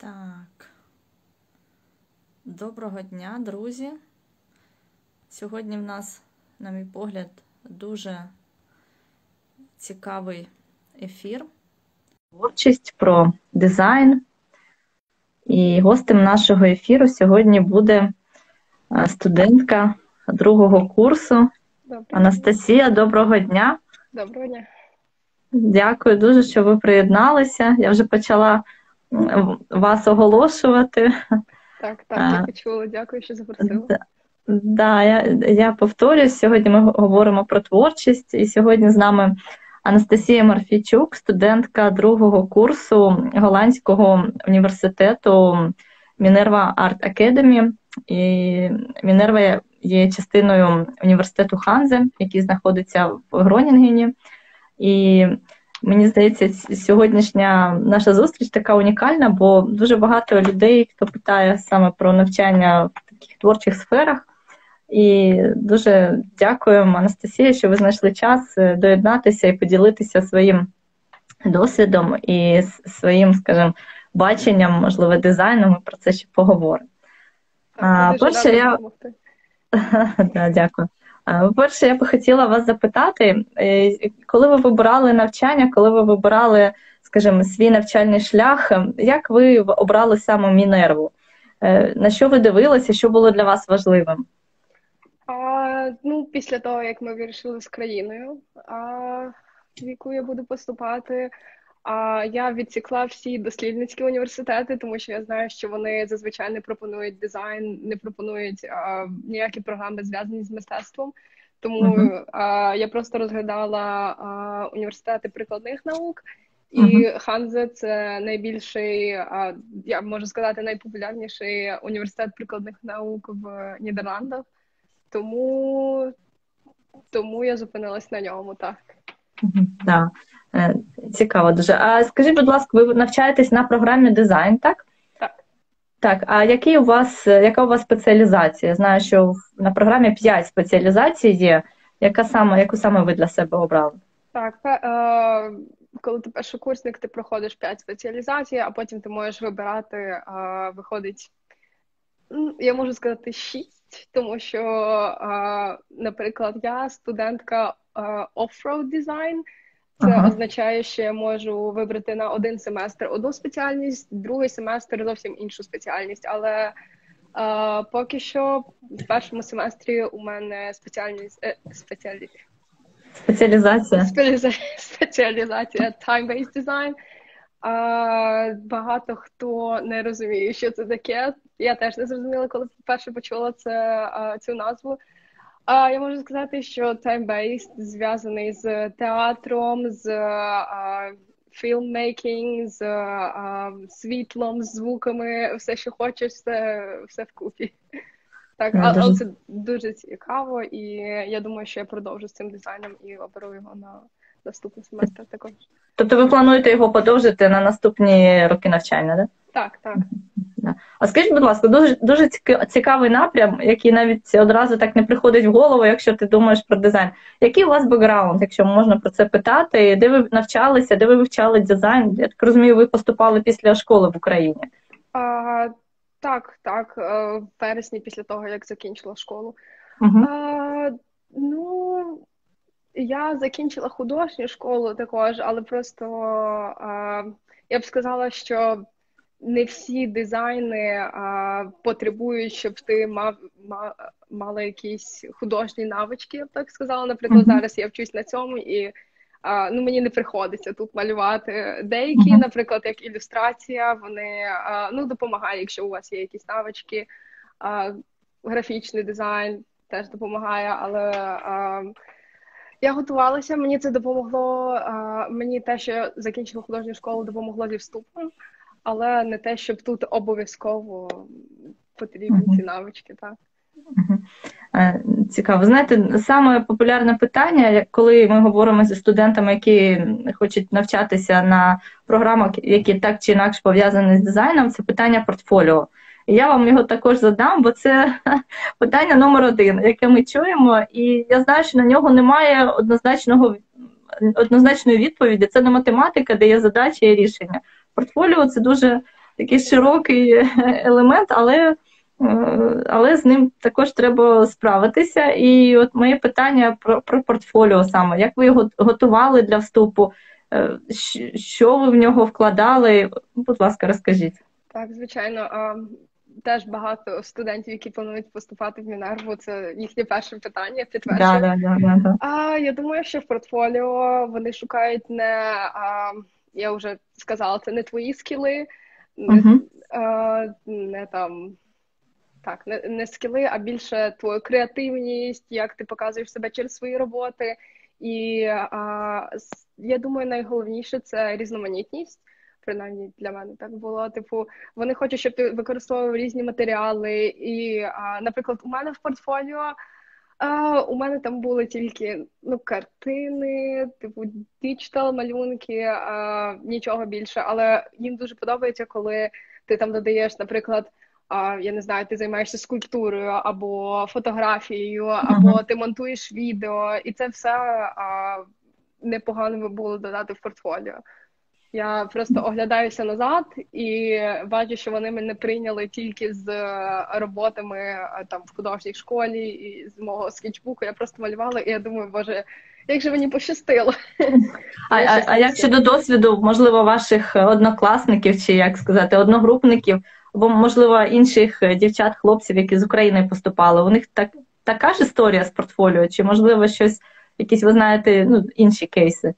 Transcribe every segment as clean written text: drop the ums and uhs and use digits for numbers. Так, доброго дня, друзі! Сьогодні в нас, на мій погляд, дуже цікавий ефір. Творчість про дизайн. І гостем нашого ефіру сьогодні буде студентка другого курсу. Анастасія, доброго дня! Доброго дня! Дякую дуже, що ви приєдналися. Я вже почала вас оголошувати. Так, я почула. Дякую, що запросила. Я повторюю, сьогодні ми говоримо про творчість. І сьогодні з нами Анастасія Марфійчук, студентка другого курсу Голландського університету Minerva Art Academy. І Minerva є частиною університету Ханзе, який знаходиться в Гронінгені. І мені здається, сьогоднішня наша зустріч така унікальна, бо дуже багато людей, хто питає саме про навчання в таких творчих сферах. І дуже дякуємо, Анастасія, що ви знайшли час доєднатися і поділитися своїм досвідом і своїм, скажімо, баченням, можливо, дизайну. Ми про це ще поговоримо. Дякую. Перше, я би хотіла вас запитати, коли ви вибирали навчання, коли ви вибирали, скажімо, свій навчальний шлях, як ви обрали саме Minerva? На що ви дивилися, що було для вас важливим? Після того, як ми вирішили з країною, в яку я буду поступати, я відсікла всі дослідницькі університети, тому що я знаю, що вони зазвичай не пропонують дизайн, не пропонують ніякі програми, зв'язані з мистецтвом. Тому я просто розглядала університети прикладних наук, і Ханзе – це найбільший, я можу сказати, найпопулярніший університет прикладних наук в Нідерландах. Тому я зупинилась на ньому, так. Так. Цікаво дуже. А скажіть, будь ласка, ви навчаєтесь на програмі дизайн, так? Так. Так, а яка у вас спеціалізація? Я знаю, що на програмі 5 спеціалізацій є. Яку саме ви для себе обрали? Так, коли ти першокурсник, ти проходиш 5 спеціалізацій, а потім ти можеш вибирати, виходить, я можу сказати, 6, тому що, наприклад, я студентка Off-Road Design. Це означає, що я можу вибрати на один семестр одну спеціальність, другий семестр зовсім іншу спеціальність. Але поки що в першому семестрі у мене спеціалізація Time Based Design. Багато хто не розуміє, що це таке. Я теж не зрозуміла, коли вперше почула цю назву. Я можу сказати, що тайм-бейс зв'язаний з театром, з фільммейкінг, з світлом, з звуками, все, що хочеш, все вкупі. Так, але це дуже цікаво, і я думаю, що я продовжу з цим дизайном і оберу його на наступний семестр також. Тобто ви плануєте його подовжити на наступні роки навчання, так? Так. А скажіть, будь ласка, дуже цікавий напрям, який навіть одразу так не приходить в голову, якщо ти думаєш про дизайн. Який у вас бекграунд, якщо можна про це питати? Де ви навчалися, де ви вивчали дизайн? Я так розумію, ви поступали після школи в Україні. Так, в вересні після того, як закінчила школу. Я закінчила художню школу також, але просто я б сказала, що не всі дизайни потребують, щоб ти мала якісь художні навички, я б так сказала. Наприклад, зараз я вчусь на цьому, і мені не приходиться тут малювати. Деякі, наприклад, як ілюстрація, вони допомагають, якщо у вас є якісь навички. Графічний дизайн теж допомагає, але я готувалася, мені це допомогло, мені те, що я закінчила художню школу, допомогло зі вступом. Але не те, щоб тут обов'язково потрібні ці навички, так. Цікаво. Знаєте, саме популярне питання, коли ми говоримо зі студентами, які хочуть навчатися на програмах, які так чи інакше пов'язані з дизайном, це питання портфоліо. І я вам його також задам, бо це питання номер 1, яке ми чуємо, і я знаю, що на нього немає однозначної відповіді. Це не математика, де є задачі і рішення. Портфоліо – це дуже якийсь широкий елемент, але з ним також треба справитися. І от моє питання про портфоліо саме. Як ви його готували для вступу? Що ви в нього вкладали? Будь ласка, розкажіть. Так, звичайно. Теж багато студентів, які планують поступати в Мінерву, це їхнє перше питання, підтвердження. Да. Я думаю, що в портфоліо вони шукають я вже сказала, це не твої скіли, не скіли, а більше твою креативність, як ти показуєш себе через свої роботи. І я думаю, найголовніше – це різноманітність. Принаймні для мене так було. Вони хочуть, щоб ти використовував різні матеріали. І, наприклад, у мене в портфоліо, у мене там були тільки картини, діджитал, малюнки, нічого більше. Але їм дуже подобається, коли ти там додаєш, наприклад, я не знаю, ти займаєшся скульптурою або фотографією, або ти монтуєш відео. І це все непогано би було додати в портфоліо. Я просто оглядаюся назад і бачу, що вони мене прийняли тільки з роботами там в художній школі і з мого скетчбуку. Я просто малювала, і я думаю, боже, як же мені пощастило. А як щодо досвіду, можливо, ваших однокласників чи, як сказати, одногрупників, або, можливо, інших дівчат, хлопців, які з України поступали, у них така ж історія з портфоліо? Чи, можливо, щось, якісь, ви знаєте, інші кейси?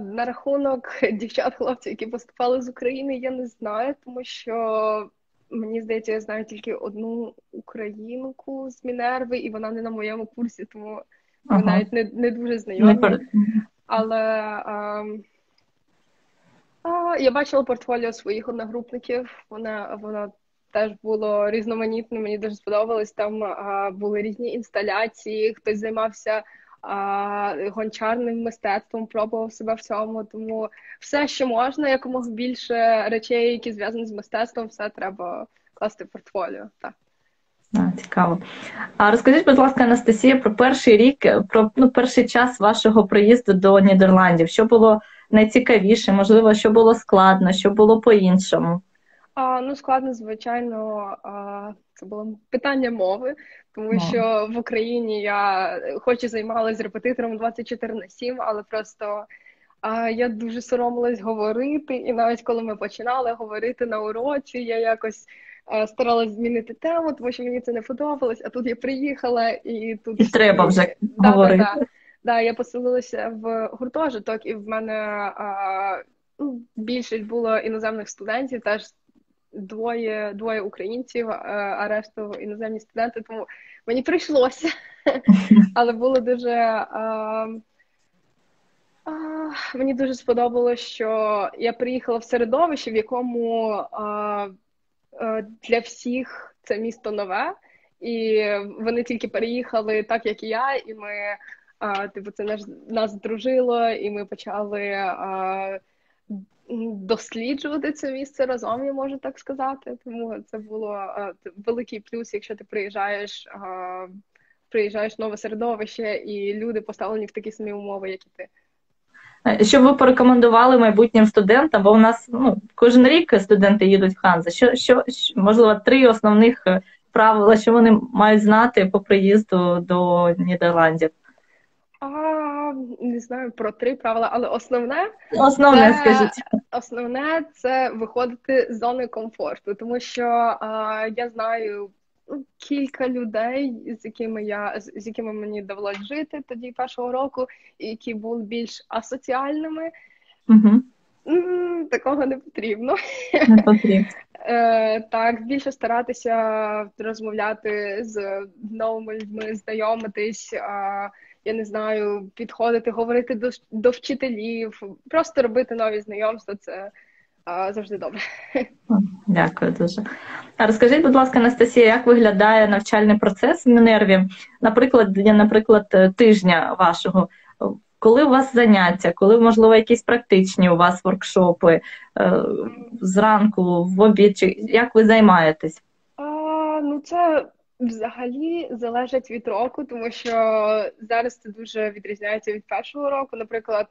На рахунок дівчат-хлопців, які поступали з України, я не знаю, тому що, мені здається, я знаю тільки одну українку з Мінерви, і вона не на моєму курсі, тому ми навіть не дуже знайомі. Але я бачила портфоліо своїх одногрупників, воно теж було різноманітне, мені дуже сподобалось, там були різні інсталяції, хтось займався гончарним мистецтвом, пробував себе в цьому, тому все, що можна, якомога більше речей, які зв'язані з мистецтвом, все треба класти в портфоліо. Так. Цікаво. А розкажіть, будь ласка, Анастасія, про перший рік, про перший час вашого приїзду до Нідерландів. Що було найцікавіше, можливо, що було складно, що було по-іншому? Складно, звичайно, це було питання мови, тому що в Україні я хоч і займалась репетитором 24/7, але просто я дуже соромилась говорити, і навіть коли ми починали говорити на уроці, я якось старалась змінити тему, тому що мені це не подобалось, а тут я приїхала, і тут... І треба вже говорити. Так, я поселилася в гуртожиток, і в мене більшість було іноземних студентів, теж двоє українців, а решту іноземні студенти, тому мені прийшлося. Але було дуже... мені дуже сподобалося, що я приїхала в середовище, в якому для всіх це місто нове, і вони тільки переїхали так, як і я, і ми... це нас дружило, і ми почали... досліджувати це місце разом, я можу так сказати. Тому це було великий плюс, якщо ти приїжджаєш в нове середовище, і люди поставлені в такі самі умови, як і ти. Що б ви порекомендували майбутнім студентам? Бо у нас кожен рік студенти їдуть в Ханзе. Можливо, 3 основних правила, що вони мають знати по приїзду до Нідерландів? Не знаю про 3 правила, але основне це виходити з зони комфорту, тому що я знаю кілька людей, з якими мені довелося жити тоді першого року, які були більш асоціальними. Такого не потрібно. Не потрібно. Так, більше старатися розмовляти з новими людьми, знайомитись, я не знаю, підходити, говорити до вчителів, просто робити нові знайомства, це завжди добре. Дякую дуже. Розкажіть, будь ласка, Анастасія, як виглядає навчальний процес в Мінерві, наприклад, тижня вашого? Коли у вас заняття, коли, можливо, якісь практичні у вас воркшопи, зранку, в обід, як ви займаєтесь? Це... Взагалі залежить від року, тому що зараз це дуже відрізняється від першого року. Наприклад,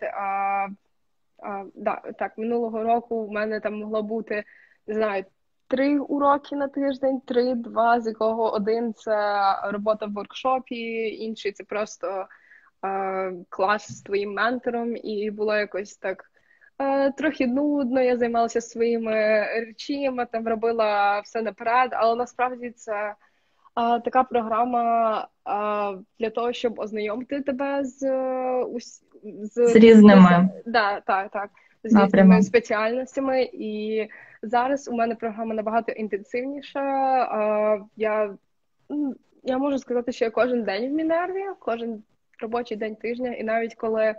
минулого року в мене там могло бути не знаю, 3 уроки на тиждень, 3-2, з якого один – це робота в воркшопі, інший – це просто клас з твоїм ментором, і було якось так трохи нудно, я займалася своїми речами, там робила все наперед, але насправді це така програма для того, щоб ознайомити тебе з різними. Да, так. З різними спеціальностями, і зараз у мене програма набагато інтенсивніша. Я можу сказати, що я кожен день в Мінерві, кожен робочий день тижня, і навіть коли,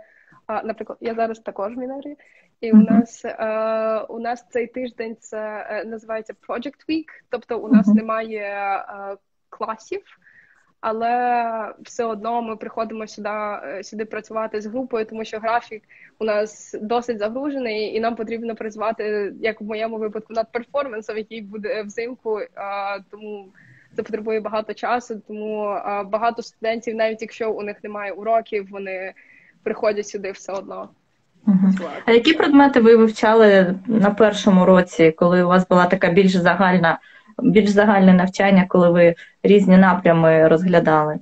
наприклад, я зараз також в Мінерві, і у нас цей тиждень це називається Project Week, тобто у нас немає класів, але все одно ми приходимо сюди працювати з групою, тому що графік у нас досить загружений, і нам потрібно працювати, як в моєму випадку, над перформансом, який буде взимку, тому це потребує багато часу, тому багато студентів, навіть якщо у них немає уроків, вони приходять сюди все одно. А які предмети ви вивчали на першому році, коли у вас була така більш загальне навчання, коли ви різні напрями розглядали?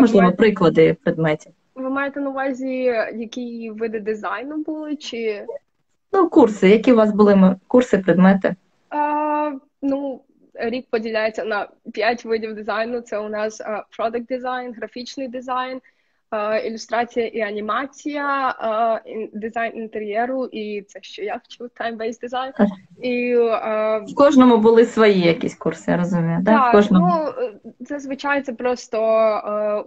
Можливо, приклади предметів. Ви маєте на увазі, які види дизайну були? Чи... Ну, курси. Які у вас були курси, предмети? Рік поділяється на 5 видів дизайну. Це у нас product design, графічний дизайн, ілюстрація і анімація, дизайн інтер'єру, і це, що я вчу, Time Based Design. І, в кожному були свої якісь курси, я розумію, так? Так, в кожному. Зазвичай це просто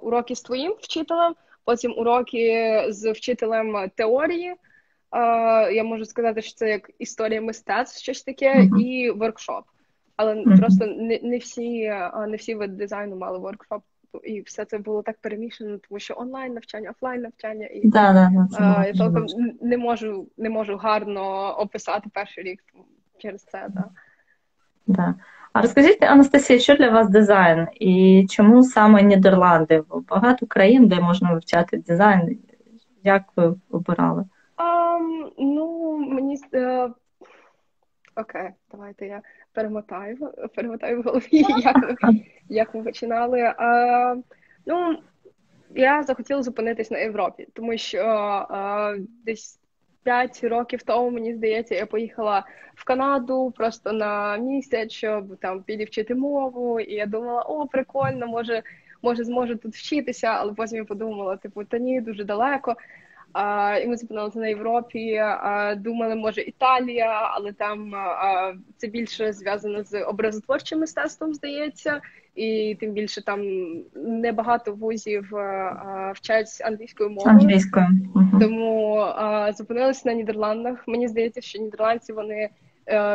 уроки з твоїм вчителем, потім уроки з вчителем теорії. Я можу сказати, що це як історія мистецтв, щось таке, і воркшоп. Але просто не всі види дизайну мали воркшоп. І все це було так перемішано, тому що онлайн навчання, офлайн навчання, і я толком не можу гарно описати перший рік через це. Да. Да. А розкажіть, Анастасія, що для вас дизайн і чому саме Нідерланди? Багато країн, де можна вивчати дизайн. Як ви обирали? Мені... Окей, давайте я перемотаю в голові, як ми починали. Я захотіла зупинитись на Європі, тому що десь 5 років тому, мені здається, я поїхала в Канаду просто на місяць, щоб там підівчити мову, і я думала, прикольно, може зможу тут вчитися, але потім я подумала, та ні, дуже далеко. І ми зупинилися на Європі, думали, може, Італія, але там це більше зв'язано з образотворчим мистецтвом, здається, і тим більше там небагато вузів вчать англійською мовою. Англійською. Тому зупинилися на Нідерландах. Мені здається, що нідерландці, вони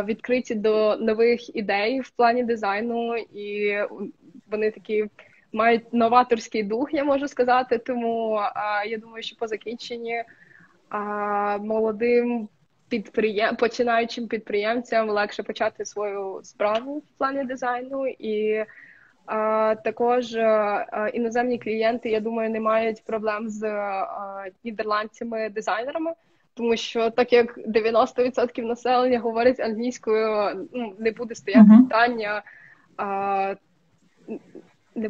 відкриті до нових ідей в плані дизайну, і вони такі... мають новаторський дух, я можу сказати, тому я думаю, що по закінченні молодим починаючим підприємцям легше почати свою справу в плані дизайну, і також іноземні клієнти, я думаю, не мають проблем з нідерландцями-дизайнерами, тому що так як 90% населення говорить англійською, не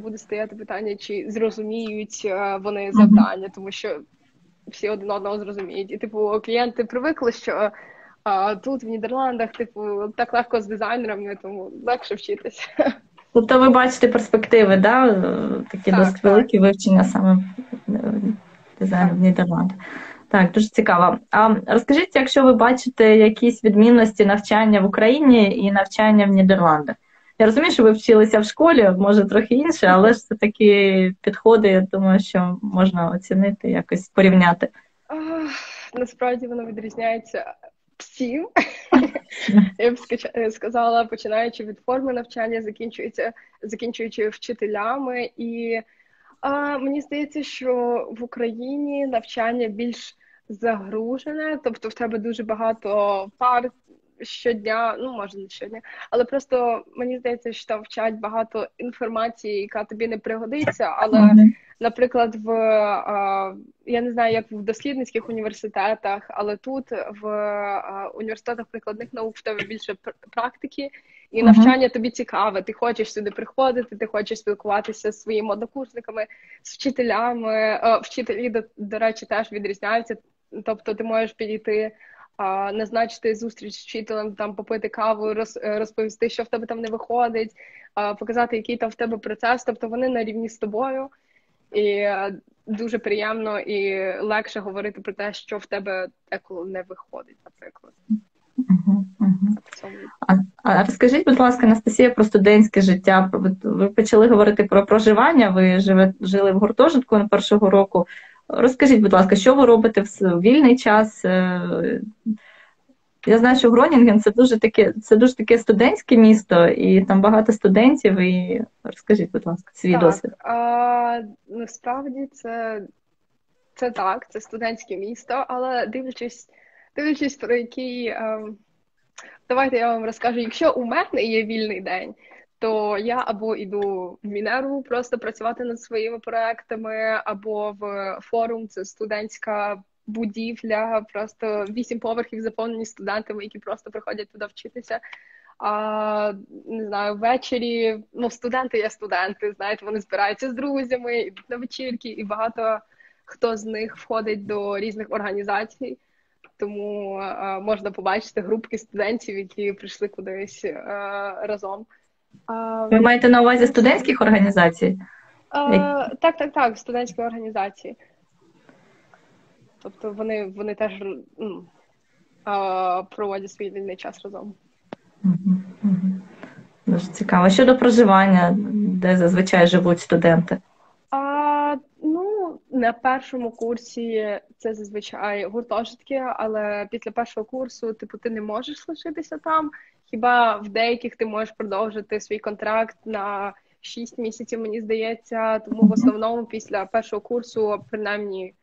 буде стояти питання, чи зрозуміють вони завдання, тому що всі один одного зрозуміють. І, клієнти привикли, що тут, в Нідерландах, так легко з дизайнерами, тому легше вчитися. Тобто ви бачите перспективи, да? Такі досить великі вивчення саме дизайну в Нідерландах. Так, дуже цікаво. А розкажіть, якщо ви бачите якісь відмінності навчання в Україні і навчання в Нідерландах? Я розумію, що ви вчилися в школі, може трохи інше, але ж все-таки підходи, я думаю, що можна оцінити, якось порівняти. Насправді воно відрізняється всім. Я б сказала, починаючи від форми навчання, закінчуючи вчителями. І мені здається, що в Україні навчання більш загружене, тобто в тебе дуже багато пар, щодня, може не щодня, але просто мені здається, що там вчать багато інформації, яка тобі не пригодиться, але Наприклад, я не знаю, як в дослідницьких університетах, але тут в університетах прикладних наук в тебе більше практики, і навчання тобі цікаве. Ти хочеш сюди приходити, ти хочеш спілкуватися з своїми однокурсниками, з вчителями. Вчителі, до речі, теж відрізняються. Тобто ти можеш підійти, назначити зустріч з вчителем, там, попити каву, розповісти, що в тебе там не виходить, показати, який там в тебе процес. Тобто вони на рівні з тобою. І дуже приємно і легше говорити про те, що в тебе деколи не виходить, наприклад. А розкажіть, будь ласка, Анастасія, про студентське життя. Ви почали говорити про проживання, ви жили в гуртожитку на першого року. Розкажіть, будь ласка, що ви робите в вільний час? Я знаю, що Гронінген – це дуже таке студентське місто, і там багато студентів. І розкажіть, будь ласка, свій досвід. Насправді це студентське місто, але дивлячись про який... Давайте я вам розкажу. Якщо у мене є вільний день, то я або йду в Мінерву просто працювати над своїми проектами, або в форум – це студентська будівля, просто 8 поверхів заповнені студентами, які просто приходять туди вчитися. Не знаю, ввечері, студенти є студенти, знаєте, вони збираються з друзями, йдуть на вечірки, і багато хто з них входить до різних організацій, тому можна побачити групки студентів, які прийшли кудись разом. Ви маєте на увазі студентських організацій? Так, студентські організації. Тобто вони теж проводять свій вільний час разом. Дуже цікаво. Щодо проживання, де зазвичай живуть студенти? На першому курсі це зазвичай гуртожитки, але після першого курсу ти не можеш лишитися там. Хіба в деяких ти можеш продовжити свій контракт на 6 місяців, мені здається. Тому в основному після першого курсу, принаймні,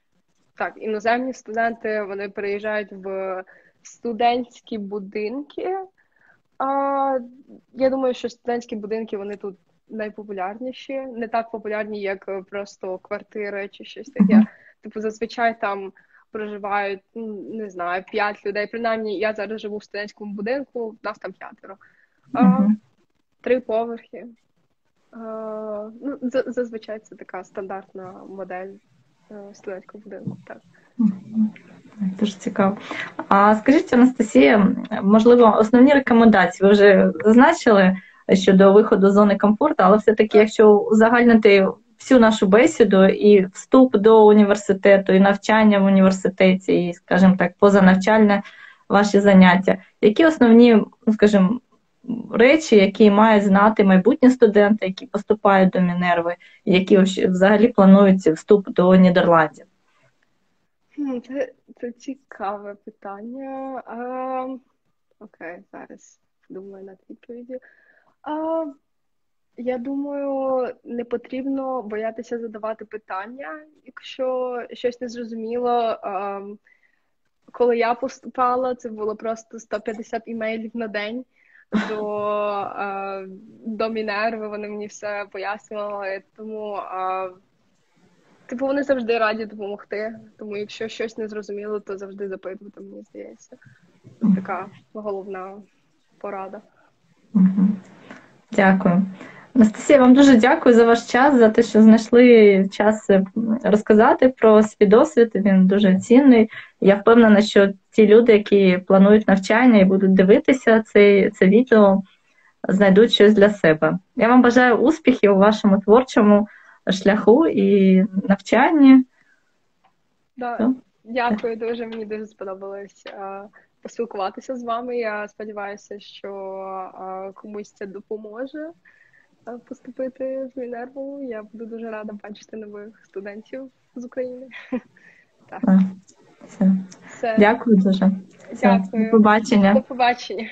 так, іноземні студенти, вони переїжджають в студентські будинки. Я думаю, що студентські будинки, вони тут найпопулярніші. Не так популярні, як просто квартири чи щось таке. Типу, зазвичай там проживають, не знаю, 5 людей. Принаймні, я зараз живу в студентському будинку, нас там 5. 3 поверхи. Зазвичай це така стандартна модель студентського будинку, так. Дуже цікаво. А скажіть, Анастасія, можливо, основні рекомендації ви вже зазначили щодо виходу з зони комфорту, але все-таки, якщо узагальнити всю нашу бесіду і вступ до університету, і навчання в університеті, і, скажімо так, позанавчальне ваші заняття, які основні, скажімо, речі, які мають знати майбутні студенти, які поступають до Мінерви, які взагалі планують вступ до Нідерландів? Це цікаве питання. Окей, зараз думаю над відповіддю. Я думаю, не потрібно боятися задавати питання, якщо щось не зрозуміло. Коли я поступала, це було просто 150 імейлів на день до Мінерви, вони мені все пояснювали, тому вони завжди раді допомогти, тому якщо щось не зрозуміло, то завжди запитувати, мені здається. Це така головна порада. Дякую. Анастасія, вам дуже дякую за ваш час, за те, що знайшли час розказати про свій досвід, він дуже цінний. Я впевнена, що ті люди, які планують навчання і будуть дивитися це відео, знайдуть щось для себе. Я вам бажаю успіхів у вашому творчому шляху і навчанні. Да, дякую дуже, мені дуже сподобалось поспілкуватися з вами. Я сподіваюся, що комусь це допоможе поступити в Мінерву. Я буду дуже рада бачити нових студентів з України. Так. Все. Дякую дуже. Все. Дякую. До побачення.